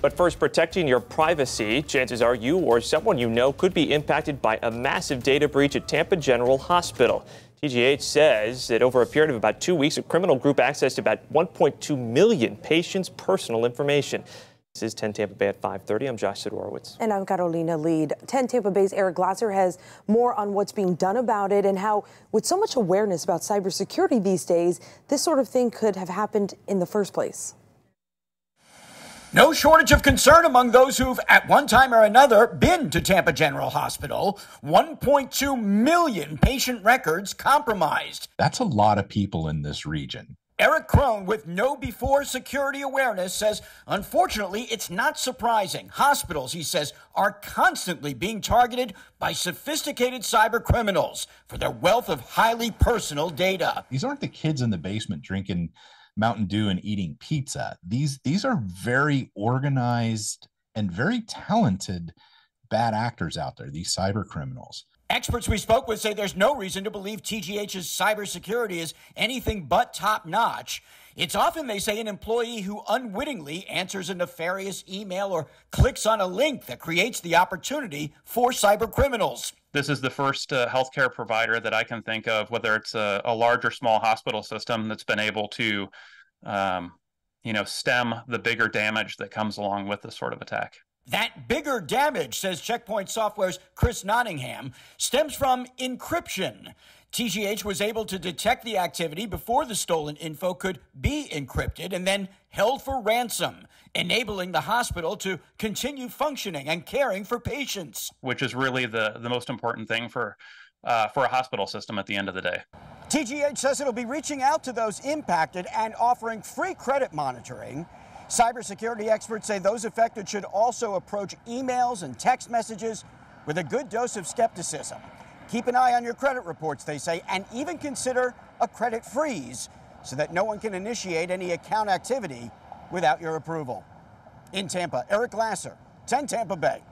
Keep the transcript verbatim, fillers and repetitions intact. But first, protecting your privacy. Chances are you or someone you know could be impacted by a massive data breach at Tampa General Hospital. T G H says that over a period of about two weeks, a criminal group accessed about one point two million patients' personal information. This is ten Tampa Bay at five thirty. I'm Josh Sidorowitz. And I'm Carolina Lead. ten Tampa Bay's Eric Glasser has more on what's being done about it and how, with so much awareness about cybersecurity these days, this sort of thing could have happened in the first place. No shortage of concern among those who've, at one time or another, been to Tampa General Hospital. one point two million patient records compromised. That's a lot of people in this region. Eric Krohn, with no before security awareness, says, unfortunately, it's not surprising. Hospitals, he says, are constantly being targeted by sophisticated cyber criminals for their wealth of highly personal data. These aren't the kids in the basement drinking Mountain Dew and eating pizza. These these are very organized and very talented bad actors out there, these cyber criminals. Experts we spoke with say there's no reason to believe T G H's cybersecurity is anything but top-notch. It's often, they say, an employee who unwittingly answers a nefarious email or clicks on a link that creates the opportunity for cyber criminals. This is the first uh, healthcare provider that I can think of, whether it's a, a large or small hospital system, that's been able to, um, you know, stem the bigger damage that comes along with this sort of attack. That bigger damage, says Check Point Software's Chris Nottingham, stems from encryption. T G H was able to detect the activity before the stolen info could be encrypted and then held for ransom, enabling the hospital to continue functioning and caring for patients. Which is really the, the most important thing for, uh, for a hospital system at the end of the day. T G H says it'll be reaching out to those impacted and offering free credit monitoring. Cybersecurity experts say those affected should also approach emails and text messages with a good dose of skepticism. Keep an eye on your credit reports, they say, and even consider a credit freeze so that no one can initiate any account activity without your approval. In Tampa, Eric Glasser, ten Tampa Bay.